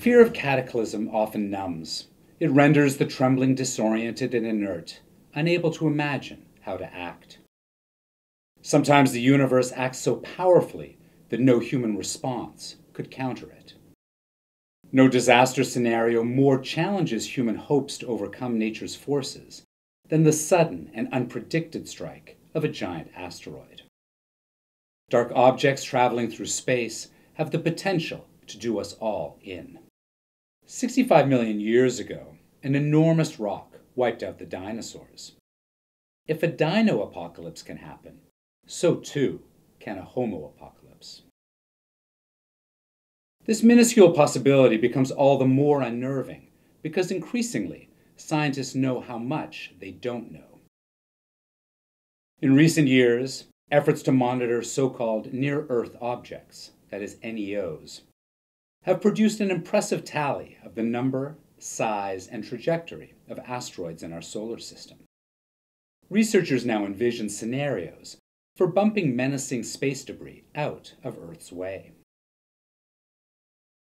Fear of cataclysm often numbs. It renders the trembling disoriented and inert, unable to imagine how to act. Sometimes the universe acts so powerfully that no human response could counter it. No disaster scenario more challenges human hopes to overcome nature's forces than the sudden and unpredicted strike of a giant asteroid. Dark objects traveling through space have the potential to do us all in. 65 million years ago, an enormous rock wiped out the dinosaurs. If a dino apocalypse can happen, so too can a homo apocalypse. This minuscule possibility becomes all the more unnerving because increasingly scientists know how much they don't know. In recent years, efforts to monitor so-called near-Earth objects, that is NEOs, have produced an impressive tally of the number, size, and trajectory of asteroids in our solar system. Researchers now envision scenarios for bumping menacing space debris out of Earth's way.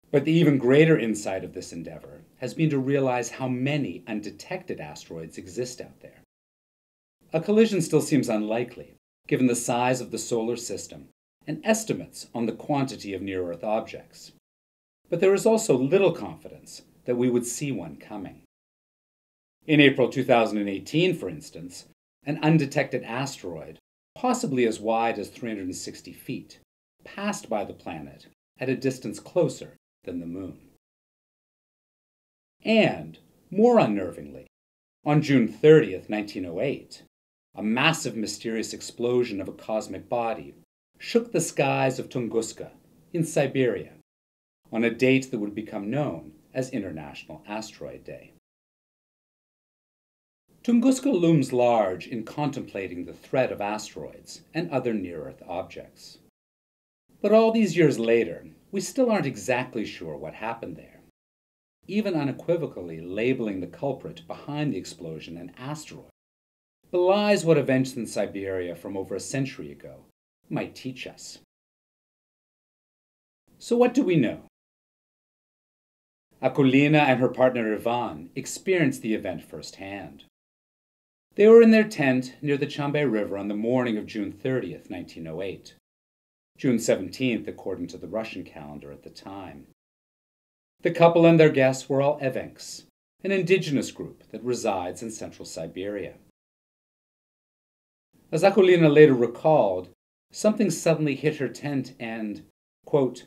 But the even greater insight of this endeavor has been to realize how many undetected asteroids exist out there. A collision still seems unlikely, given the size of the solar system and estimates on the quantity of near-Earth objects. But there is also little confidence that we would see one coming. In April 2018, for instance, an undetected asteroid, possibly as wide as 360 feet, passed by the planet at a distance closer than the Moon. And, more unnervingly, on June 30th, 1908, a massive mysterious explosion of a cosmic body shook the skies of Tunguska in Siberia on a date that would become known as International Asteroid Day. Tunguska looms large in contemplating the threat of asteroids and other near-Earth objects. But all these years later, we still aren't exactly sure what happened there, even unequivocally labeling the culprit behind the explosion an asteroid belies what events in Siberia from over a century ago might teach us. So what do we know? Akulina and her partner Ivan experienced the event firsthand. They were in their tent near the Chambay River on the morning of June 30th, 1908, June 17th according to the Russian calendar at the time. The couple and their guests were all Evenks, an indigenous group that resides in central Siberia. As Akulina later recalled, something suddenly hit her tent and, quote,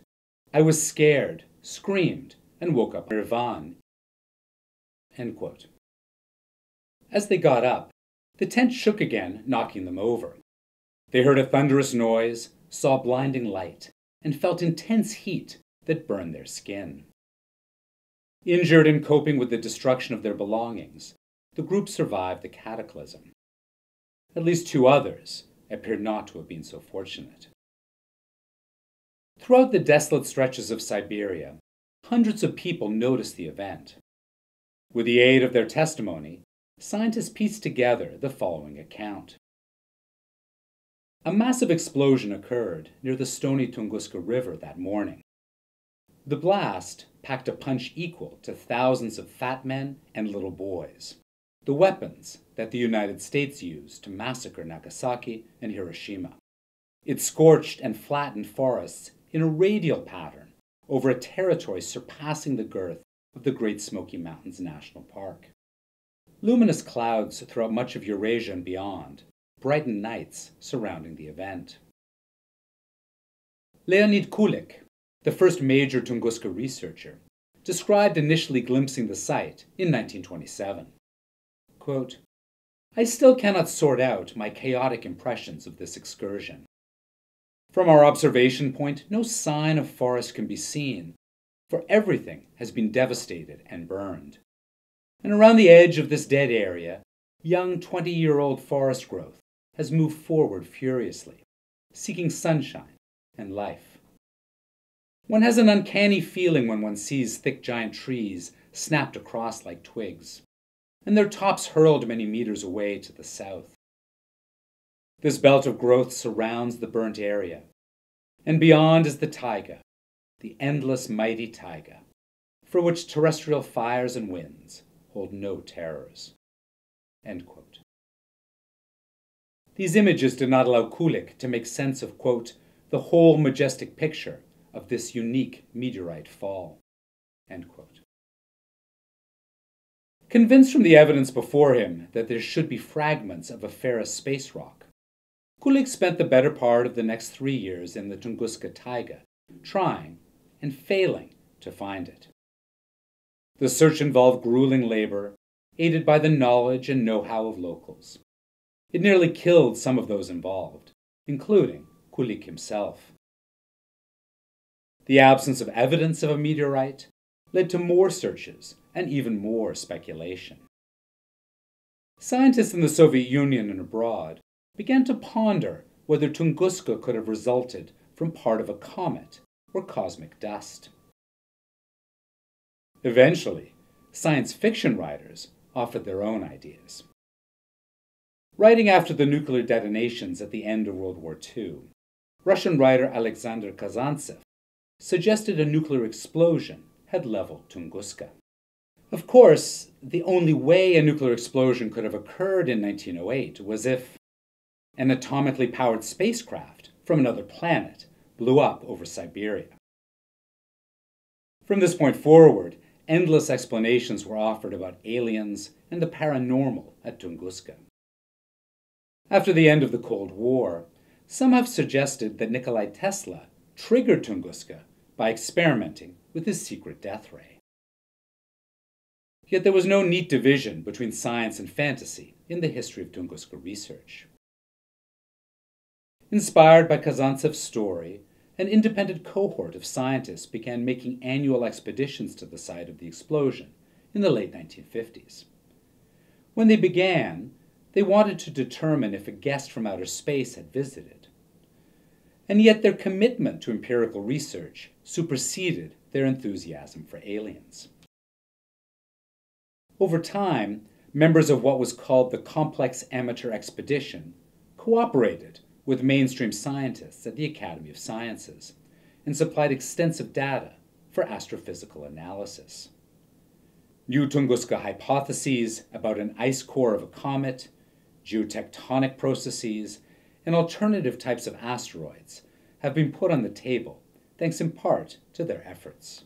"I was scared, screamed, and woke up Ivan," end quote. As they got up, the tent shook again, knocking them over. They heard a thunderous noise, saw blinding light, and felt intense heat that burned their skin. Injured and coping with the destruction of their belongings, the group survived the cataclysm. At least two others appeared not to have been so fortunate. Throughout the desolate stretches of Siberia, hundreds of people noticed the event. With the aid of their testimony, scientists pieced together the following account. A massive explosion occurred near the stony Tunguska River that morning. The blast packed a punch equal to thousands of fat men and little boys, the weapons that the United States used to massacre Nagasaki and Hiroshima. It scorched and flattened forests in a radial pattern over a territory surpassing the girth of the Great Smoky Mountains National Park. Luminous clouds throughout much of Eurasia and beyond brightened nights surrounding the event. Leonid Kulik, the first major Tunguska researcher, described initially glimpsing the site in 1927. Quote, "I still cannot sort out my chaotic impressions of this excursion. From our observation point, no sign of forest can be seen, for everything has been devastated and burned. And around the edge of this dead area, young 20-year-old forest growth has moved forward furiously, seeking sunshine and life. One has an uncanny feeling when one sees thick giant trees snapped across like twigs, and their tops hurled many meters away to the south. This belt of growth surrounds the burnt area, and beyond is the taiga, the endless mighty taiga, for which terrestrial fires and winds hold no terrors." End quote. These images did not allow Kulik to make sense of, quote, "the whole majestic picture of this unique meteorite fall." End quote. Convinced from the evidence before him that there should be fragments of a ferrous space rock, Kulik spent the better part of the next 3 years in the Tunguska taiga, trying and failing to find it. The search involved grueling labor, aided by the knowledge and know-how of locals. It nearly killed some of those involved, including Kulik himself. The absence of evidence of a meteorite led to more searches and even more speculation. Scientists in the Soviet Union and abroad began to ponder whether Tunguska could have resulted from part of a comet or cosmic dust. Eventually, science fiction writers offered their own ideas. Writing after the nuclear detonations at the end of World War II, Russian writer Alexander Kazantsev suggested a nuclear explosion had leveled Tunguska. Of course, the only way a nuclear explosion could have occurred in 1908 was if an atomically powered spacecraft from another planet blew up over Siberia. From this point forward, endless explanations were offered about aliens and the paranormal at Tunguska. After the end of the Cold War, some have suggested that Nikolai Tesla triggered Tunguska by experimenting with his secret death ray. Yet there was no neat division between science and fantasy in the history of Tunguska research. Inspired by Kazantsev's story, an independent cohort of scientists began making annual expeditions to the site of the explosion in the late 1950s. When they began, they wanted to determine if a guest from outer space had visited. And yet their commitment to empirical research superseded their enthusiasm for aliens. Over time, members of what was called the Complex Amateur Expedition cooperated with mainstream scientists at the Academy of Sciences and supplied extensive data for astrophysical analysis. New Tunguska hypotheses about an ice core of a comet, geotectonic processes, and alternative types of asteroids have been put on the table, thanks in part to their efforts.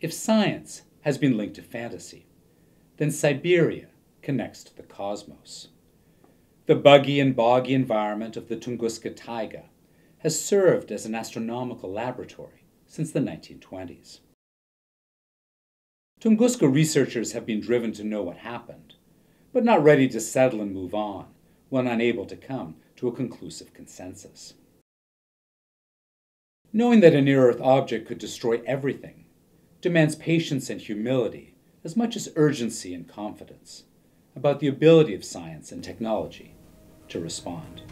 If science has been linked to fantasy, then Siberia connects to the cosmos. The buggy and boggy environment of the Tunguska taiga has served as an astronomical laboratory since the 1920s. Tunguska researchers have been driven to know what happened, but not ready to settle and move on when unable to come to a conclusive consensus. Knowing that a near-Earth object could destroy everything demands patience and humility as much as urgency and confidence about the ability of science and technology to respond.